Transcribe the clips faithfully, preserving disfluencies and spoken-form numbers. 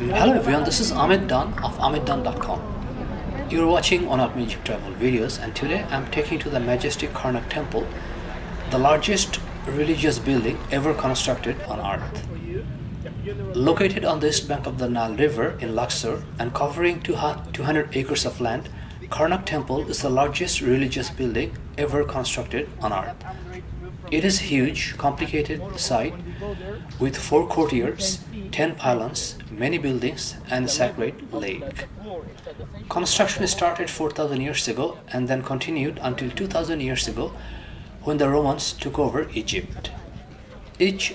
Hello everyone, this is Ahmed Dawn of Ahmed Dawn dot com. You're watching One Up Egypt Travel videos, and today I'm taking you to the majestic Karnak temple, the largest religious building ever constructed on earth. Located on the east bank of the Nile River in Luxor and covering two hundred acres of land, Karnak temple is the largest religious building ever constructed on earth. It is a huge, complicated site with four courtyards, ten pylons, many buildings, and a sacred lake. Construction started four thousand years ago and then continued until two thousand years ago when the Romans took over Egypt. Each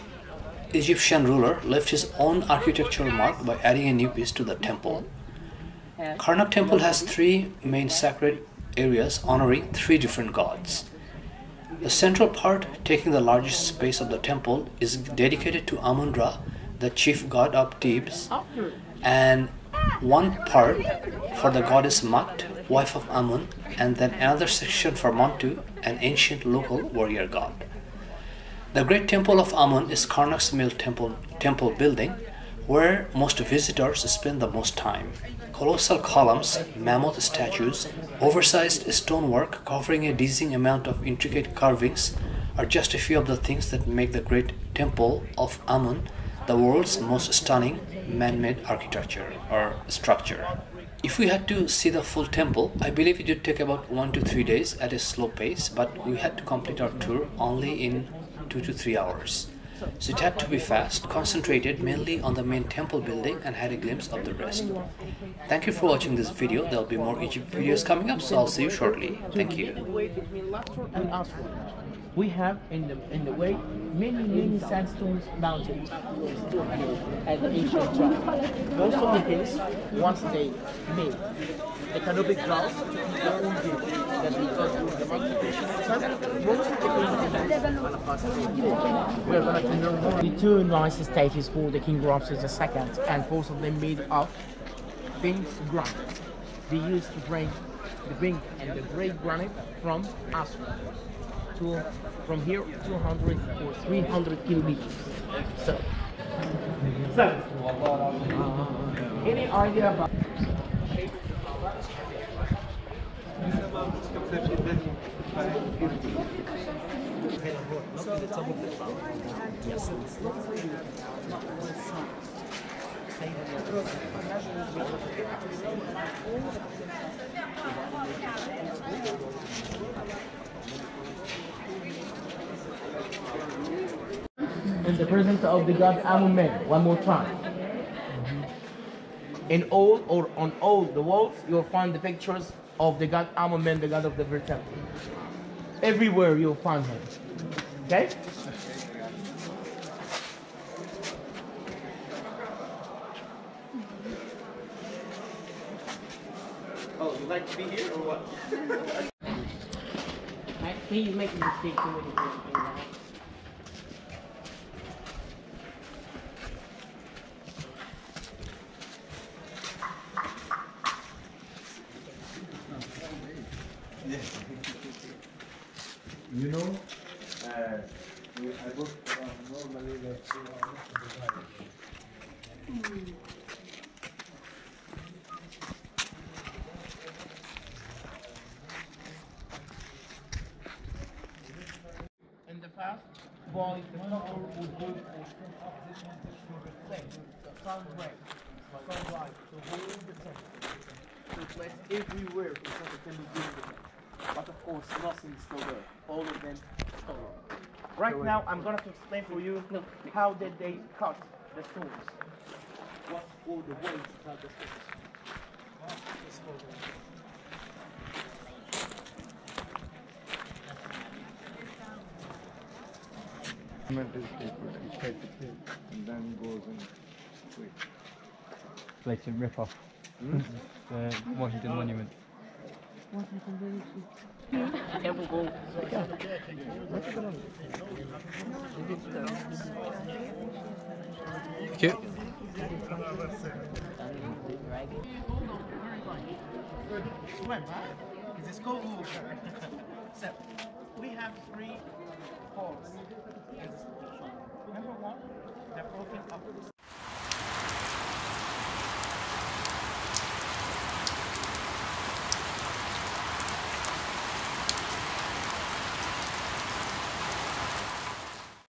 Egyptian ruler left his own architectural mark by adding a new piece to the temple. Karnak temple has three main sacred areas honoring three different gods. The central part, taking the largest space of the temple, is dedicated to Amun-Ra, the chief god of Thebes, and one part for the goddess Mut, wife of Amun, and then another section for Montu, an ancient local warrior god. The Great Temple of Amun is Karnak's main temple, temple building, where most visitors spend the most time. Colossal columns, mammoth statues, oversized stonework covering a dizzying amount of intricate carvings are just a few of the things that make the Great Temple of Amun the world's most stunning man-made architecture or structure. If we had to see the full temple, I believe it would take about one to three days at a slow pace, but we had to complete our tour only in two to three hours. So it had to be fast, concentrated mainly on the main temple building, and had a glimpse of the rest. Thank you for watching this video. There will be more Egypt videos coming up, so I'll see you shortly. Thank you. We have in the, in the way many, many sandstone mountains at the ancient time. Most of the hills, once they made economic growth to keep their own view, that's because the multiplication of sun, most of the kingdoms, we're going to know more. The two nice statues for the King Ramses the second, and both of them made of things granite. They used to bring the big and the grey granite from Aswan. To, from here, two hundred or three hundred kilometers. So, so uh, any idea about? In the presence of the god Amun-Ra, one more time. Mm-hmm. In all or on all the walls, you'll find the pictures of the god Amun-Ra, the god of the Vertem. Everywhere you'll find him. Okay? Oh, you like to be here or what? I see you making a mistake doing that. You know, uh, I book uh, normally that two hours to the time. In the past, boys, the couple would do a thing, the sound way, the sound light, the whole of the temple, to place everywhere because it can be different. But of course, nothing is still there. All of them stolen. Right now, I'm going to explain for you how did they cut the stones. What all the ways to cut the stones. The movement is different. You take the pit and then goes in quick. Blatant rip-off. Mm-hmm. It's the Washington oh. Monument. Thank you. So we have three halls. Number one, the broken up.